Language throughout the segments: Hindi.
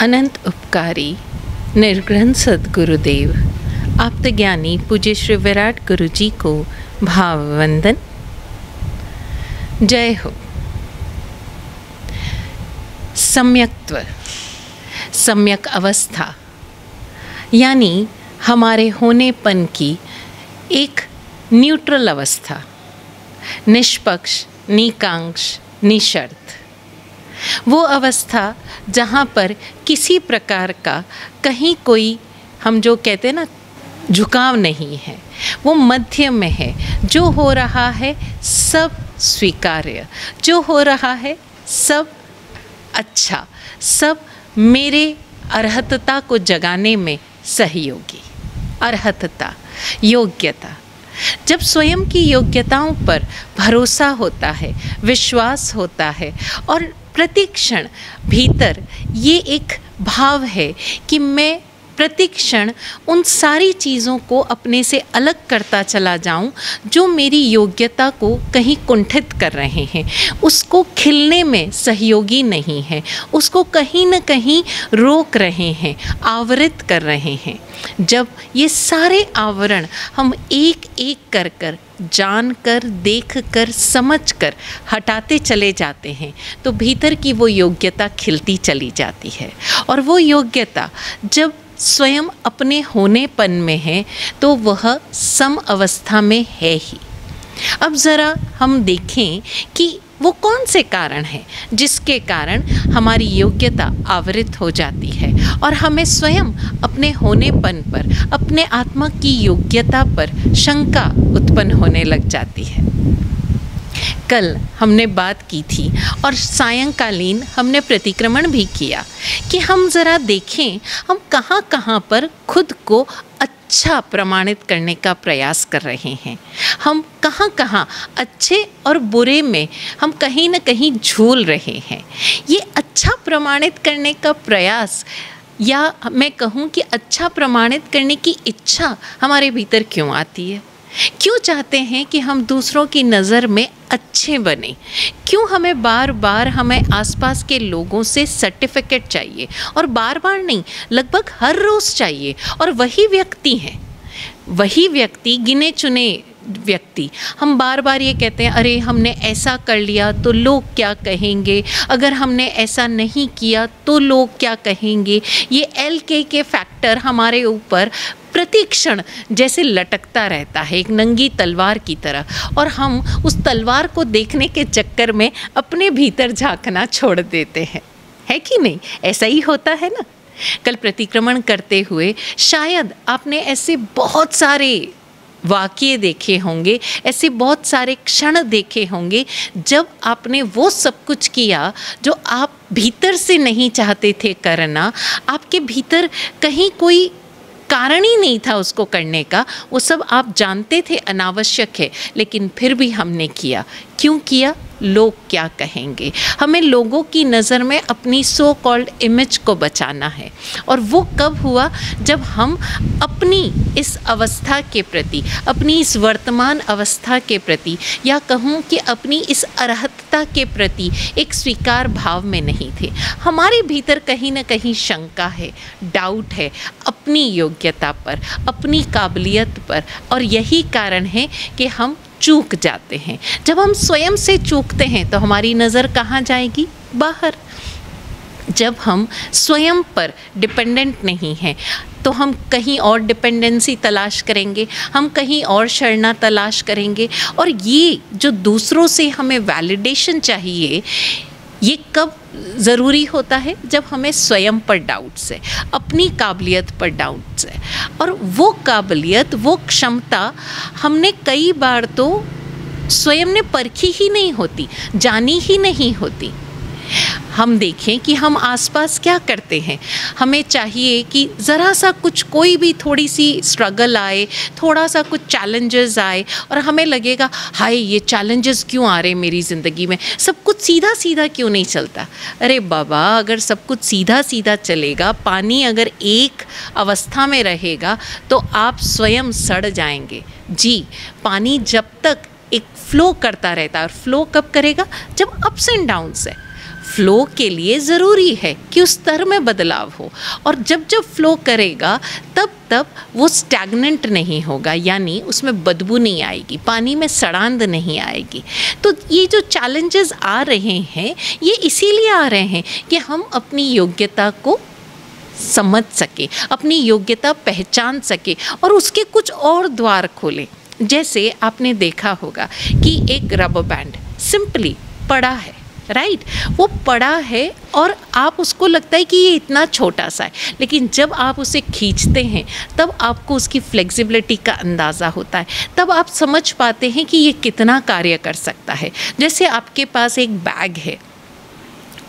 अनंत उपकारी निर्ग्रंथ सद्गुरुदेव आप्त ज्ञानी पूज्य श्री विराट गुरु जी को भाववंदन। जय हो। सम्यक्त्व, सम्यक अवस्था यानी हमारे होनेपन की एक न्यूट्रल अवस्था, निष्पक्ष, निकांक्ष, निशर्त, वो अवस्था जहाँ पर किसी प्रकार का कहीं कोई हम जो कहते हैं ना झुकाव नहीं है, वो मध्य में है। जो हो रहा है सब स्वीकार्य, जो हो रहा है सब अच्छा, सब मेरे अर्हतता को जगाने में सहयोगी। अर्हतता, योग्यता, जब स्वयं की योग्यताओं पर भरोसा होता है, विश्वास होता है और प्रतिक्षण भीतर ये एक भाव है कि मैं प्रतिक्षण उन सारी चीज़ों को अपने से अलग करता चला जाऊं जो मेरी योग्यता को कहीं कुंठित कर रहे हैं, उसको खिलने में सहयोगी नहीं है, उसको कहीं न कहीं रोक रहे हैं, आवृत कर रहे हैं। जब ये सारे आवरण हम एक एक कर जानकर, देखकर, समझकर हटाते चले जाते हैं तो भीतर की वो योग्यता खिलती चली जाती है। और वो योग्यता जब स्वयं अपने होनेपन में है तो वह सम अवस्था में है ही। अब ज़रा हम देखें कि वो कौन से कारण हैं जिसके कारण हमारी योग्यता आवृत हो जाती है और हमें स्वयं अपने होनेपन पर, अपने आत्मा की योग्यता पर शंका उत्पन्न होने लग जाती है। कल हमने बात की थी और सायंकालीन हमने प्रतिक्रमण भी किया कि हम ज़रा देखें हम कहाँ कहाँ पर खुद को अच्छा प्रमाणित करने का प्रयास कर रहे हैं, हम कहाँ कहाँ अच्छे और बुरे में हम कहीं न कहीं झूल रहे हैं। ये अच्छा प्रमाणित करने का प्रयास, या मैं कहूँ कि अच्छा प्रमाणित करने की इच्छा हमारे भीतर क्यों आती है? क्यों चाहते हैं कि हम दूसरों की नज़र में अच्छे बने? क्यों हमें बार बार हमें आसपास के लोगों से सर्टिफिकेट चाहिए? और बार बार नहीं, लगभग हर रोज़ चाहिए। और वही व्यक्ति हैं, वही व्यक्ति, गिने चुने व्यक्ति, हम बार बार ये कहते हैं अरे हमने ऐसा कर लिया तो लोग क्या कहेंगे, अगर हमने ऐसा नहीं किया तो लोग क्या कहेंगे। ये एलके के फैक्टर हमारे ऊपर प्रतिक्षण जैसे लटकता रहता है एक नंगी तलवार की तरह, और हम उस तलवार को देखने के चक्कर में अपने भीतर झांकना छोड़ देते हैं, है कि नहीं? ऐसा ही होता है ना। कल प्रतिक्रमण करते हुए शायद आपने ऐसे बहुत सारे वाक्य देखे होंगे, ऐसे बहुत सारे क्षण देखे होंगे जब आपने वो सब कुछ किया जो आप भीतर से नहीं चाहते थे करना, आपके भीतर कहीं कोई कारण ही नहीं था उसको करने का, वो सब आप जानते थे अनावश्यक है, लेकिन फिर भी हमने किया। क्यों किया? लोग क्या कहेंगे। हमें लोगों की नज़र में अपनी सो कॉल्ड इमेज को बचाना है। और वो कब हुआ? जब हम अपनी इस अवस्था के प्रति, अपनी इस वर्तमान अवस्था के प्रति, या कहूँ कि अपनी इस अर्हतता के प्रति एक स्वीकार भाव में नहीं थे। हमारे भीतर कहीं ना कहीं शंका है, डाउट है अपनी योग्यता पर, अपनी काबिलियत पर, और यही कारण है कि हम चूक जाते हैं। जब हम स्वयं से चूकते हैं तो हमारी नज़र कहाँ जाएगी? बाहर। जब हम स्वयं पर डिपेंडेंट नहीं हैं तो हम कहीं और डिपेंडेंसी तलाश करेंगे, हम कहीं और शरणा तलाश करेंगे। और ये जो दूसरों से हमें वैलिडेशन चाहिए, ये कब ज़रूरी होता है? जब हमें स्वयं पर डाउट्स है, अपनी काबिलियत पर डाउट्स है। और वो काबिलियत, वो क्षमता हमने कई बार तो स्वयं ने परखी ही नहीं होती, जानी ही नहीं होती। हम देखें कि हम आसपास क्या करते हैं। हमें चाहिए कि ज़रा सा कुछ, कोई भी थोड़ी सी स्ट्रगल आए, थोड़ा सा कुछ चैलेंजेस आए और हमें लगेगा हाय ये चैलेंजेस क्यों आ रहे मेरी ज़िंदगी में, सब कुछ सीधा सीधा क्यों नहीं चलता। अरे बाबा, अगर सब कुछ सीधा सीधा चलेगा, पानी अगर एक अवस्था में रहेगा तो आप स्वयं सड़ जाएंगे। जी, पानी जब तक एक फ़्लो करता रहता है, और फ्लो कब करेगा? जब अप्स एंड डाउन्स है। फ्लो के लिए ज़रूरी है कि उस स्तर में बदलाव हो, और जब जब फ्लो करेगा तब तब वो स्टैग्नेंट नहीं होगा, यानी उसमें बदबू नहीं आएगी, पानी में सड़ांध नहीं आएगी। तो ये जो चैलेंजेस आ रहे हैं ये इसीलिए आ रहे हैं कि हम अपनी योग्यता को समझ सके, अपनी योग्यता पहचान सके और उसके कुछ और द्वार खोलें। जैसे आपने देखा होगा कि एक रबर बैंड सिंपली पड़ा है, राइट? वो पड़ा है और आप उसको लगता है कि ये इतना छोटा सा है, लेकिन जब आप उसे खींचते हैं तब आपको उसकी फ्लेक्सिबिलिटी का अंदाज़ा होता है, तब आप समझ पाते हैं कि ये कितना कार्य कर सकता है। जैसे आपके पास एक बैग है,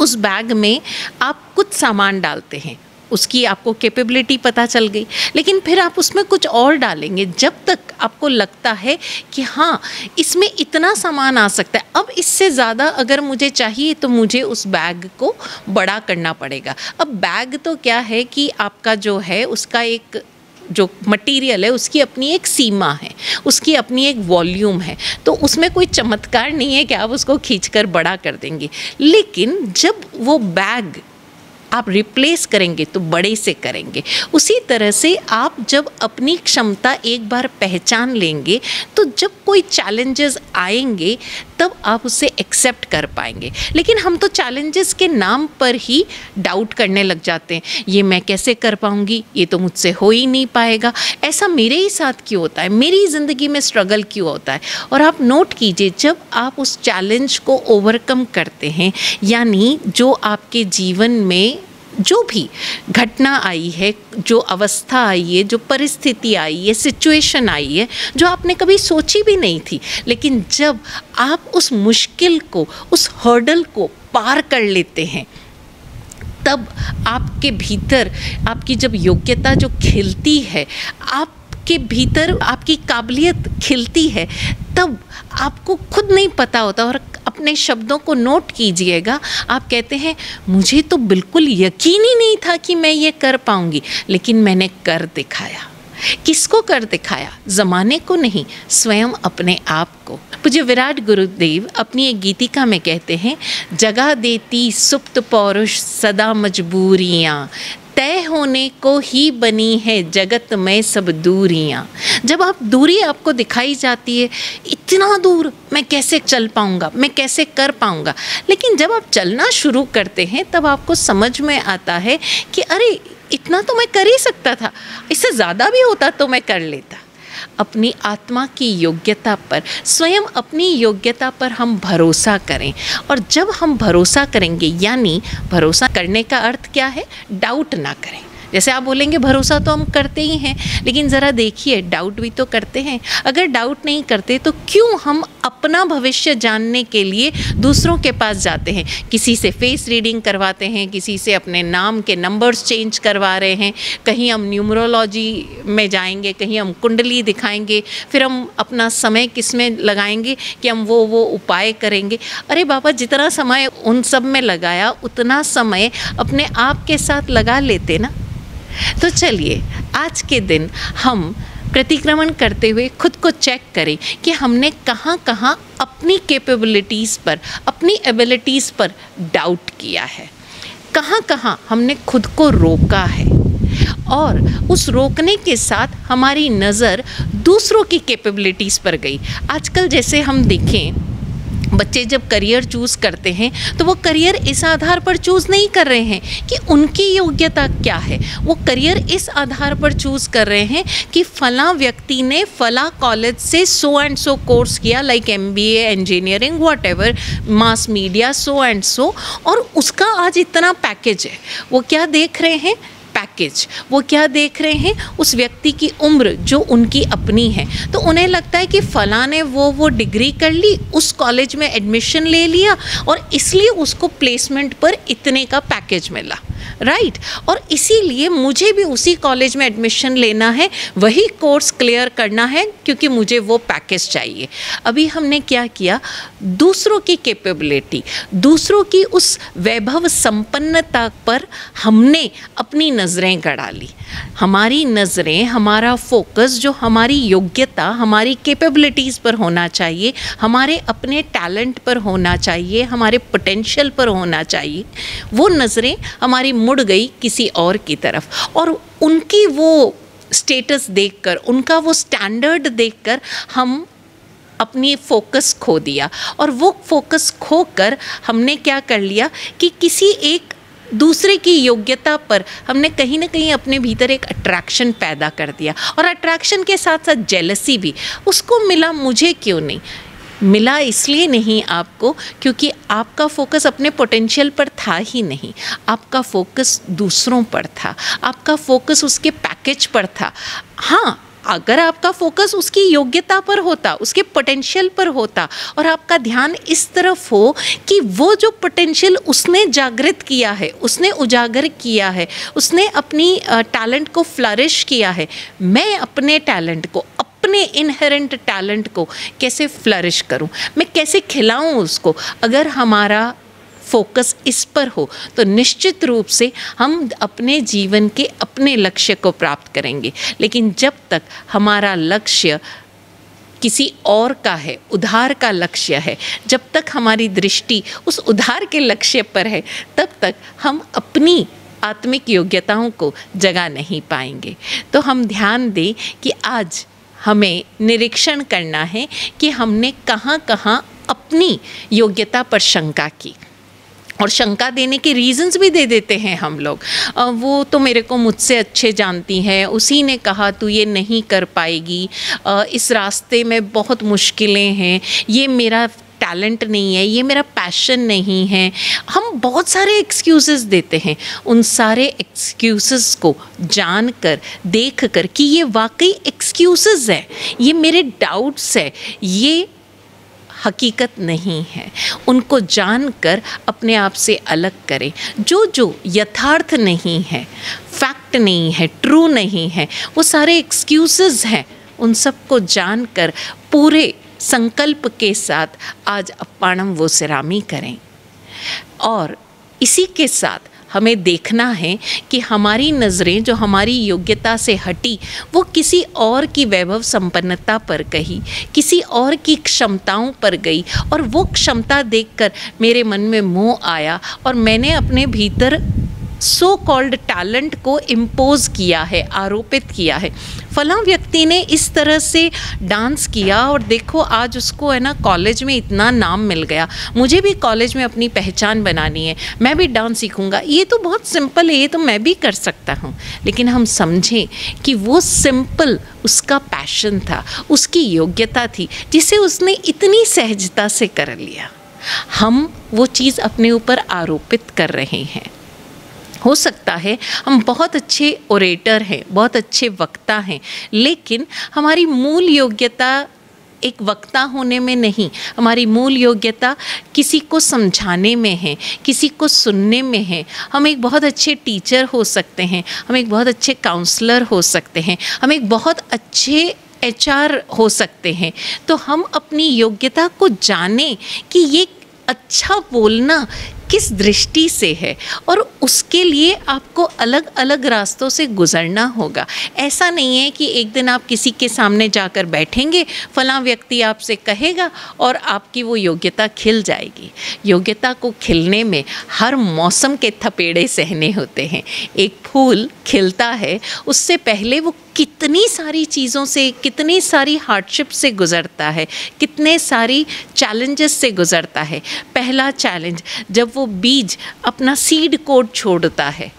उस बैग में आप कुछ सामान डालते हैं, उसकी आपको कैपेबिलिटी पता चल गई, लेकिन फिर आप उसमें कुछ और डालेंगे जब तक आपको लगता है कि हाँ इसमें इतना सामान आ सकता है, अब इससे ज़्यादा अगर मुझे चाहिए तो मुझे उस बैग को बड़ा करना पड़ेगा। अब बैग तो क्या है कि आपका जो है उसका एक जो मटेरियल है उसकी अपनी एक सीमा है, उसकी अपनी एक वॉल्यूम है, तो उसमें कोई चमत्कार नहीं है कि आप उसको खींचकर बड़ा कर देंगे। लेकिन जब वो बैग आप रिप्लेस करेंगे तो बड़े से करेंगे। उसी तरह से आप जब अपनी क्षमता एक बार पहचान लेंगे तो जब कोई चैलेंजेस आएंगे तब आप उसे एक्सेप्ट कर पाएंगे। लेकिन हम तो चैलेंजेस के नाम पर ही डाउट करने लग जाते हैं, ये मैं कैसे कर पाऊंगी, ये तो मुझसे हो ही नहीं पाएगा, ऐसा मेरे ही साथ क्यों होता है, मेरी ज़िंदगी में स्ट्रगल क्यों होता है। और आप नोट कीजिए जब आप उस चैलेंज को ओवरकम करते हैं, यानी जो आपके जीवन में जो भी घटना आई है, जो अवस्था आई है, जो परिस्थिति आई है, सिचुएशन आई है, जो आपने कभी सोची भी नहीं थी, लेकिन जब आप उस मुश्किल को, उस हर्डल को पार कर लेते हैं, तब आपके भीतर आपकी जब योग्यता जो खिलती है, आपके भीतर आपकी काबिलियत खिलती है, तब आपको खुद नहीं पता होता। और अपने शब्दों को नोट कीजिएगा, आप कहते हैं मुझे तो बिल्कुल यकीन ही नहीं था कि मैं ये कर पाऊंगी, लेकिन मैंने कर दिखाया। किसको कर दिखाया? ज़माने को नहीं, स्वयं अपने आप को। पूज्य विराट गुरुदेव अपनी एक गीतिका में कहते हैं, जगा देती सुप्त पौरुष सदा मजबूरियाँ, तय होने को ही बनी है जगत में सब दूरियाँ। जब आप दूरी आपको दिखाई जाती है, इतना दूर मैं कैसे चल पाऊँगा, मैं कैसे कर पाऊँगा, लेकिन जब आप चलना शुरू करते हैं तब आपको समझ में आता है कि अरे इतना तो मैं कर ही सकता था, इससे ज़्यादा भी होता तो मैं कर लेता। अपनी आत्मा की योग्यता पर, स्वयं अपनी योग्यता पर हम भरोसा करें, और जब हम भरोसा करेंगे, यानी भरोसा करने का अर्थ क्या है, डाउट ना करें। जैसे आप बोलेंगे भरोसा तो हम करते ही हैं, लेकिन ज़रा देखिए डाउट भी तो करते हैं। अगर डाउट नहीं करते तो क्यों हम अपना भविष्य जानने के लिए दूसरों के पास जाते हैं, किसी से फेस रीडिंग करवाते हैं, किसी से अपने नाम के नंबर्स चेंज करवा रहे हैं, कहीं हम न्यूमरोलॉजी में जाएंगे, कहीं हम कुंडली दिखाएंगे, फिर हम अपना समय किस में लगाएंगे कि हम वो उपाय करेंगे। अरे बाबा, जितना समय उन सब में लगाया उतना समय अपने आप के साथ लगा लेते ना। तो चलिए आज के दिन हम प्रतिक्रमण करते हुए खुद को चेक करें कि हमने कहाँ कहाँ अपनी कैपेबिलिटीज़ पर, अपनी एबिलिटीज़ पर डाउट किया है, कहाँ कहाँ हमने खुद को रोका है, और उस रोकने के साथ हमारी नज़र दूसरों की कैपेबिलिटीज़ पर गई। आजकल जैसे हम देखें, बच्चे जब करियर चूज़ करते हैं तो वो करियर इस आधार पर चूज़ नहीं कर रहे हैं कि उनकी योग्यता क्या है, वो करियर इस आधार पर चूज़ कर रहे हैं कि फ़लाँ व्यक्ति ने फ़लाँ कॉलेज से सो एंड सो कोर्स किया, like MBA, engineering, whatever, mass media, so and so, और उसका आज इतना पैकेज है। वो क्या देख रहे हैं? पैकेज। वो क्या देख रहे हैं? उस व्यक्ति की उम्र जो उनकी अपनी है। तो उन्हें लगता है कि फलां ने वो डिग्री कर ली, उस कॉलेज में एडमिशन ले लिया और इसलिए उसको प्लेसमेंट पर इतने का पैकेज मिला, राइट? और इसीलिए मुझे भी उसी कॉलेज में एडमिशन लेना है, वही कोर्स क्लियर करना है क्योंकि मुझे वो पैकेज चाहिए। अभी हमने क्या किया? दूसरों की कैपेबिलिटी, दूसरों की उस वैभव संपन्नता पर हमने अपनी नज़रें गड़ा ली। हमारी नज़रें, हमारा फोकस जो हमारी योग्यता, हमारी कैपेबिलिटीज़ पर होना चाहिए, हमारे अपने टैलेंट पर होना चाहिए, हमारे पोटेंशियल पर होना चाहिए, वो नज़रें हमारी मुड़ गई किसी और की तरफ। और उनकी वो स्टेटस देखकर, उनका वो स्टैंडर्ड देखकर हम अपनी फोकस खो दिया। और वो फोकस खोकर हमने क्या कर लिया कि किसी एक दूसरे की योग्यता पर हमने कहीं ना कहीं अपने भीतर एक अट्रैक्शन पैदा कर दिया। और अट्रैक्शन के साथ साथ जेलसी भी, उसको मिला मुझे क्यों नहीं मिला, इसलिए नहीं आपको क्योंकि आपका फोकस अपने पोटेंशियल पर था ही नहीं, आपका फोकस दूसरों पर था, आपका फोकस उसके पैकेज पर था। हाँ, अगर आपका फोकस उसकी योग्यता पर होता, उसके पोटेंशियल पर होता, और आपका ध्यान इस तरफ हो कि वो जो पोटेंशियल उसने जागृत किया है, उसने उजागर किया है, उसने अपनी टैलेंट को फ्लरिश किया है, मैं अपने टैलेंट को, अपने इनहेरेंट टैलेंट को कैसे फ्लरिश करूं, मैं कैसे खिलाऊं उसको, अगर हमारा फोकस इस पर हो तो निश्चित रूप से हम अपने जीवन के अपने लक्ष्य को प्राप्त करेंगे। लेकिन जब तक हमारा लक्ष्य किसी और का है, उधार का लक्ष्य है, जब तक हमारी दृष्टि उस उधार के लक्ष्य पर है, तब तक हम अपनी आत्मिक योग्यताओं को जगा नहीं पाएंगे। तो हम ध्यान दें कि आज हमें निरीक्षण करना है कि हमने कहाँ कहाँ अपनी योग्यता पर शंका की। और शंका देने के रीज़न्स भी दे देते हैं हम लोग, वो तो मेरे को मुझसे अच्छे जानती हैं, उसी ने कहा तू ये नहीं कर पाएगी, इस रास्ते में बहुत मुश्किलें हैं, ये मेरा टैलेंट नहीं है, ये मेरा पैशन नहीं है। हम बहुत सारे एक्सक्यूज़ेस देते हैं। उन सारे एक्सक्यूज़ेस को जानकर, देखकर कि ये वाकई एक्सक्यूज़ेस है, ये मेरे डाउट्स है, ये हकीकत नहीं है, उनको जानकर अपने आप से अलग करें। जो जो यथार्थ नहीं है, फैक्ट नहीं है, ट्रू नहीं है, वो सारे एक्सक्यूज़ेस हैं, उन सबको जानकर पूरे संकल्प के साथ आज अप्पाणम वो सिरामी करें। और इसी के साथ हमें देखना है कि हमारी नज़रें जो हमारी योग्यता से हटी, वो किसी और की वैभव संपन्नता पर गई, किसी और की क्षमताओं पर गई, और वो क्षमता देखकर मेरे मन में मोह आया और मैंने अपने भीतर सो कॉल्ड टैलेंट को इम्पोज किया है, आरोपित किया है। फलां व्यक्ति ने इस तरह से डांस किया और देखो आज उसको है ना कॉलेज में इतना नाम मिल गया, मुझे भी कॉलेज में अपनी पहचान बनानी है, मैं भी डांस सीखूंगा, ये तो बहुत सिंपल है, ये तो मैं भी कर सकता हूँ। लेकिन हम समझें कि वो सिंपल उसका पैशन था, उसकी योग्यता थी, जिसे उसने इतनी सहजता से कर लिया। हम वो चीज़ अपने ऊपर आरोपित कर रहे हैं। हो सकता है हम बहुत अच्छे ओरेटर हैं, बहुत अच्छे वक्ता हैं, लेकिन हमारी मूल योग्यता एक वक्ता होने में नहीं, हमारी मूल योग्यता किसी को समझाने में है, किसी को सुनने में है। हम एक बहुत अच्छे टीचर हो सकते हैं, हम एक बहुत अच्छे काउंसलर हो सकते हैं, हम एक बहुत अच्छे HR हो सकते हैं। तो हम अपनी योग्यता को जानें कि ये अच्छा बोलना किस दृष्टि से है, और उसके लिए आपको अलग अलग रास्तों से गुजरना होगा। ऐसा नहीं है कि एक दिन आप किसी के सामने जाकर बैठेंगे, फलां व्यक्ति आपसे कहेगा और आपकी वो योग्यता खिल जाएगी। योग्यता को खिलने में हर मौसम के थपेड़े सहने होते हैं। एक फूल खिलता है, उससे पहले वो कितनी सारी चीज़ों से, कितनी सारी हार्डशिप से गुज़रता है, कितने सारी चैलेंजेस से गुज़रता है। पहला चैलेंज, जब वो बीज अपना सीड कोट छोड़ता है,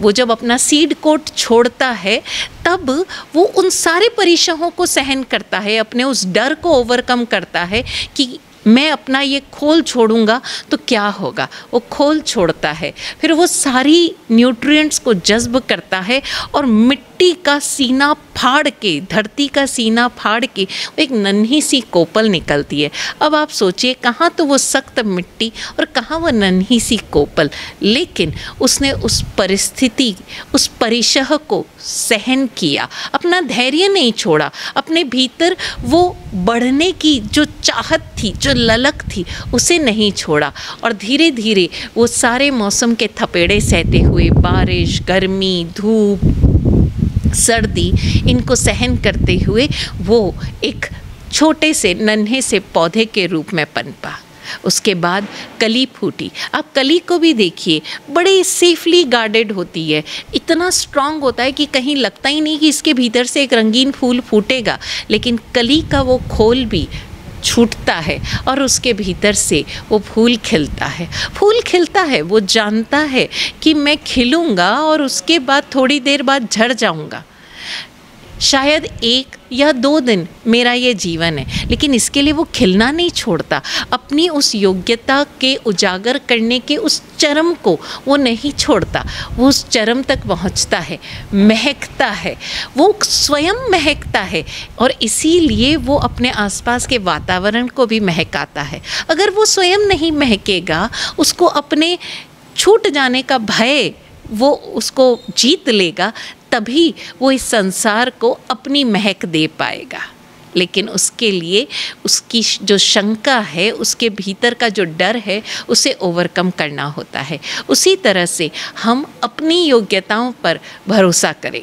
वो जब अपना सीड कोट छोड़ता है तब वो उन सारे परिश्रमों को सहन करता है, अपने उस डर को ओवरकम करता है कि मैं अपना ये खोल छोड़ूंगा तो क्या होगा। वो खोल छोड़ता है, फिर वो सारी न्यूट्रिएंट्स को जज्ब करता है और मिट्टी मिट्टी का सीना फाड़ के, धरती का सीना फाड़ के एक नन्ही सी कोपल निकलती है। अब आप सोचिए कहाँ तो वो सख्त मिट्टी और कहाँ वो नन्ही सी कोपल, लेकिन उसने उस परिस्थिति, उस परिशह को सहन किया, अपना धैर्य नहीं छोड़ा, अपने भीतर वो बढ़ने की जो चाहत थी, जो ललक थी, उसे नहीं छोड़ा। और धीरे धीरे वो सारे मौसम के थपेड़े सहते हुए, बारिश, गर्मी, धूप, सर्दी, इनको सहन करते हुए वो एक छोटे से नन्हे से पौधे के रूप में पनपा। उसके बाद कली फूटी। आप कली को भी देखिए, बड़े सेफली गार्डेड होती है, इतना स्ट्रांग होता है कि कहीं लगता ही नहीं कि इसके भीतर से एक रंगीन फूल फूटेगा, लेकिन कली का वो खोल भी छूटता है और उसके भीतर से वो फूल खिलता है। फूल खिलता है, वो जानता है कि मैं खिलूँगा और उसके बाद थोड़ी देर बाद झड़ जाऊँगा, शायद 1 या 2 दिन मेरा ये जीवन है, लेकिन इसके लिए वो खिलना नहीं छोड़ता। अपनी उस योग्यता के उजागर करने के उस चरम को वो नहीं छोड़ता, वो उस चरम तक पहुंचता है, महकता है, वो स्वयं महकता है और इसीलिए वो अपने आसपास के वातावरण को भी महकाता है। अगर वो स्वयं नहीं महकेगा, उसको अपने छूट जाने का भय वो उसको जीत लेगा, तभी वो इस संसार को अपनी महक दे पाएगा। लेकिन उसके लिए उसकी जो शंका है, उसके भीतर का जो डर है, उसे ओवरकम करना होता है। उसी तरह से हम अपनी योग्यताओं पर भरोसा करें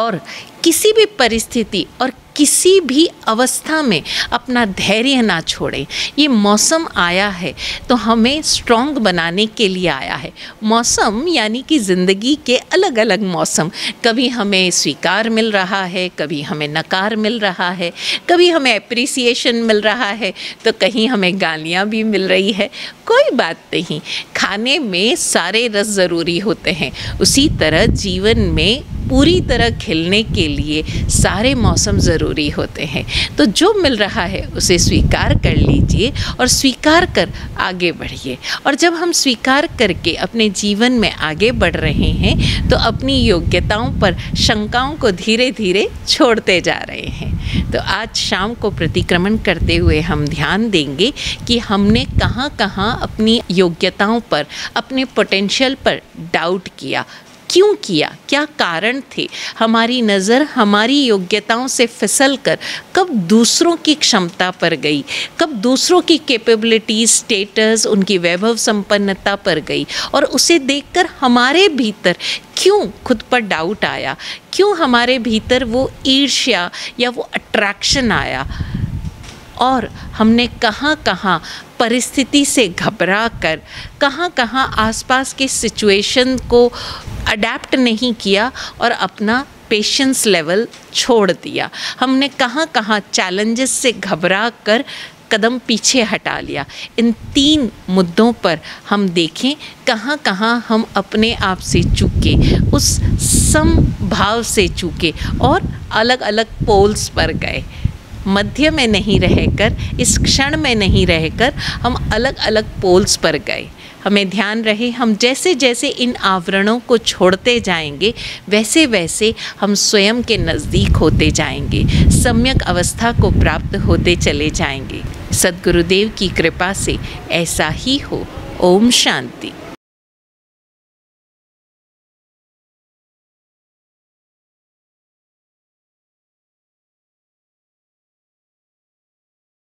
और किसी भी परिस्थिति और किसी भी अवस्था में अपना धैर्य ना छोड़ें। ये मौसम आया है तो हमें स्ट्रॉन्ग बनाने के लिए आया है। मौसम यानी कि ज़िंदगी के अलग अलग मौसम, कभी हमें स्वीकार मिल रहा है, कभी हमें नकार मिल रहा है, कभी हमें अप्रिसिएशन मिल रहा है, तो कहीं हमें गालियाँ भी मिल रही है। कोई बात नहीं, खाने में सारे रस ज़रूरी होते हैं। उसी तरह जीवन में पूरी तरह खिलने के लिए सारे मौसम ज़रूरी होते हैं। तो जो मिल रहा है उसे स्वीकार कर लीजिए और स्वीकार कर आगे बढ़िए। और जब हम स्वीकार करके अपने जीवन में आगे बढ़ रहे हैं तो अपनी योग्यताओं पर शंकाओं को धीरे धीरे छोड़ते जा रहे हैं। तो आज शाम को प्रतिक्रमण करते हुए हम ध्यान देंगे कि हमने कहाँ कहाँ अपनी योग्यताओं पर, अपने पोटेंशियल पर डाउट किया, क्यों किया, क्या कारण थे। हमारी नज़र हमारी योग्यताओं से फिसल कर कब दूसरों की क्षमता पर गई, कब दूसरों की कैपेबिलिटीज, स्टेटस, उनकी वैभव संपन्नता पर गई और उसे देखकर हमारे भीतर क्यों खुद पर डाउट आया, क्यों हमारे भीतर वो ईर्ष्या या वो अट्रैक्शन आया। और हमने कहाँ कहाँ परिस्थिति से घबरा कर, कहाँ कहाँ आसपास के सिचुएशन को अडैप्ट नहीं किया और अपना पेशेंस लेवल छोड़ दिया। हमने कहाँ कहाँ चैलेंजेस से घबरा कर कदम पीछे हटा लिया। इन 3 मुद्दों पर हम देखें कहाँ कहाँ हम अपने आप से चूके, उस समभाव से चूके और अलग अलग पोल्स पर गए। मध्य में नहीं रहकर, इस क्षण में नहीं रहकर हम अलग अलग पोल्स पर गए। हमें ध्यान रहे, हम जैसे जैसे इन आवरणों को छोड़ते जाएंगे वैसे वैसे हम स्वयं के नज़दीक होते जाएंगे, सम्यक अवस्था को प्राप्त होते चले जाएंगे। सद्गुरुदेव की कृपा से ऐसा ही हो। ओम शांति।